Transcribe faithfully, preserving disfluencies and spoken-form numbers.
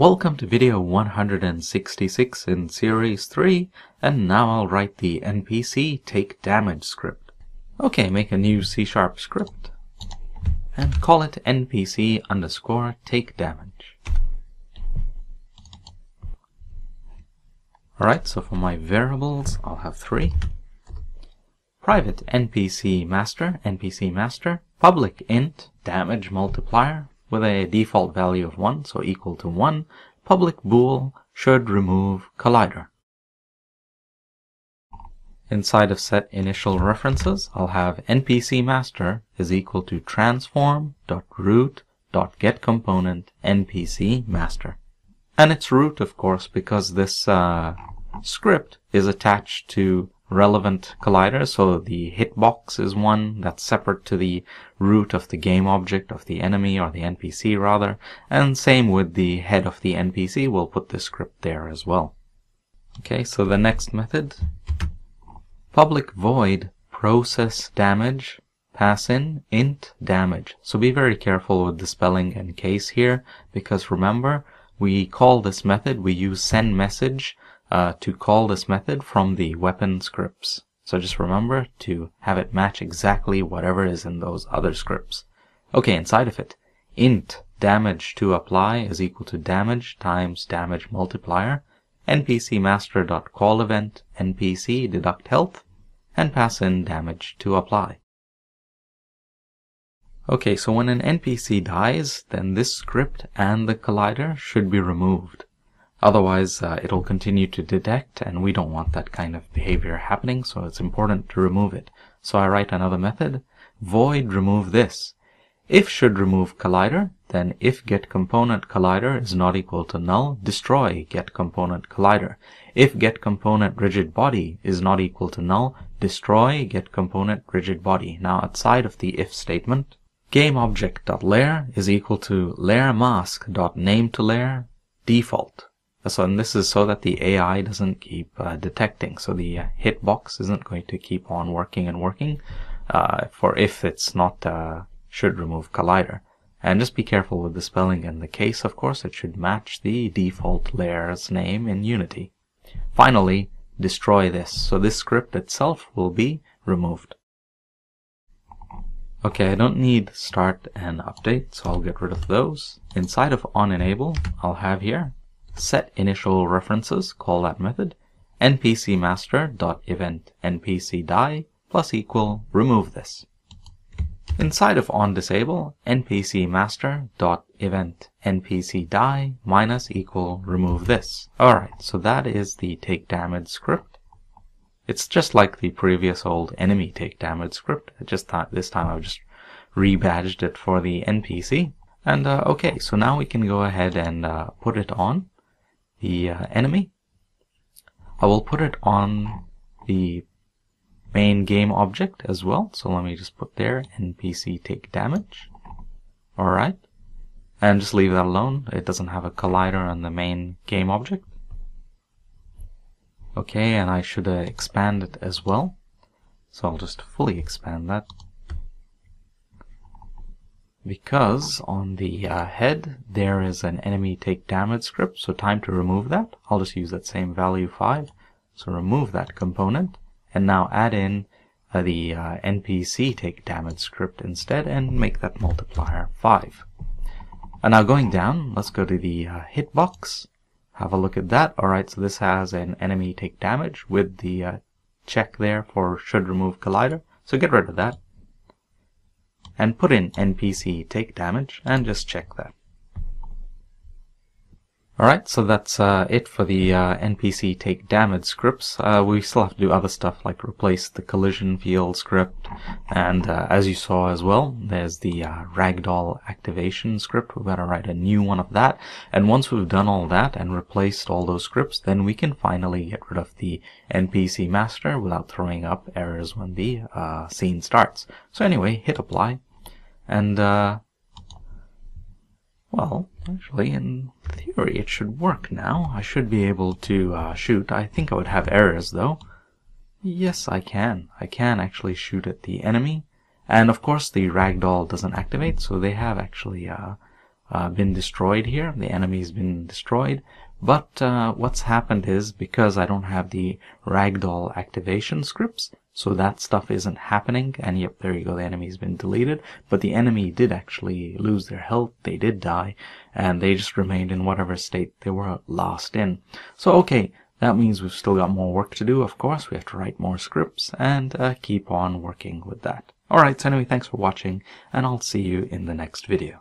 Welcome to video one hundred sixty-six in series three, and now I'll write the N P C take damage script. Okay, make a new C sharp script and call it N P C underscore take damage. Alright, so for my variables I'll have three. Private N P C master, N P C master, public int damage multiplier with a default value of one, so equal to one, public bool should remove collider. Inside of set initial references, I'll have N P C master is equal to transform.root.getComponent N P C master. And it's root, of course, because this uh, script is attached to relevant collider, so the hitbox is one that's separate to the root of the game object of the enemy, or the N P C rather, and same with the head of the N P C, we'll put the script there as well. Okay, so the next method, public void process damage, pass in int damage. So be very careful with the spelling and case here, because remember, we call this method, we use sendMessage Uh, to call this method from the weapon scripts. So just remember to have it match exactly whatever is in those other scripts. Okay, inside of it, int damage to apply is equal to damage times damage multiplier, npc master.call event, npc deduct health, and pass in damage to apply. Okay, so when an N P C dies, then this script and the collider should be removed. Otherwise, uh, it'll continue to detect, and we don't want that kind of behavior happening, so it's important to remove it. So I write another method, void remove this. If should remove collider, then if getComponent collider is not equal to null, destroy getComponent collider. If getComponent rigid body is not equal to null, destroy getComponent rigid body. Now outside of the if statement, gameObject.layer is equal to layerMask.nameToLayerDefault. So, and this is so that the A I doesn't keep uh, detecting, so the uh, hitbox isn't going to keep on working and working uh, for if it's not uh, should remove collider. And just be careful with the spelling and the case, of course, it should match the default layer's name in Unity. Finally, destroy this, so this script itself will be removed. Okay, I don't need start and update, so I'll get rid of those. Inside of onEnable, I'll have here set initial references, call that method, npc master dot event npc die plus equal remove this. Inside of on disable, npc master dot event npc die minus equal remove this. Alright, so that is the take damage script. It's just like the previous old enemy take damage script, just th this time I've just rebadged it for the N P C. And uh, okay, so now we can go ahead and uh, put it on the uh, enemy. I will put it on the main game object as well, so let me just put there N P C take damage. Alright, and just leave that alone, it doesn't have a collider on the main game object. Okay, and I should uh, expand it as well, so I'll just fully expand that, because on the uh, head there is an enemy take damage script, so time to remove that. I'll just use that same value five, so remove that component and now add in uh, the uh, N P C take damage script instead and make that multiplier five. And now going down, let's go to the uh, hitbox, have a look at that. Alright, so this has an enemy take damage with the uh, check there for should remove collider, so get rid of that and put in N P C take damage and just check that. Alright, so that's uh, it for the uh, N P C take damage scripts. Uh, we still have to do other stuff like replace the collision field script, and uh, as you saw as well, there's the uh, Ragdoll Activation script. We've got to write a new one of that, and once we've done all that and replaced all those scripts, then we can finally get rid of the N P C master without throwing up errors when the uh, scene starts. So anyway, hit apply. And, uh, well, actually, in theory, it should work now. I should be able to uh, shoot. I think I would have errors, though. Yes, I can. I can actually shoot at the enemy. And, of course, the ragdoll doesn't activate, so they have actually uh, uh, been destroyed here. The enemy's been destroyed. But uh, what's happened is, because I don't have the ragdoll activation scripts, so that stuff isn't happening. And yep, there you go, the enemy's been deleted. But the enemy did actually lose their health, they did die, and they just remained in whatever state they were lost in. So okay, that means we've still got more work to do, of course. We have to write more scripts and uh, keep on working with that. Alright, so anyway, thanks for watching, and I'll see you in the next video.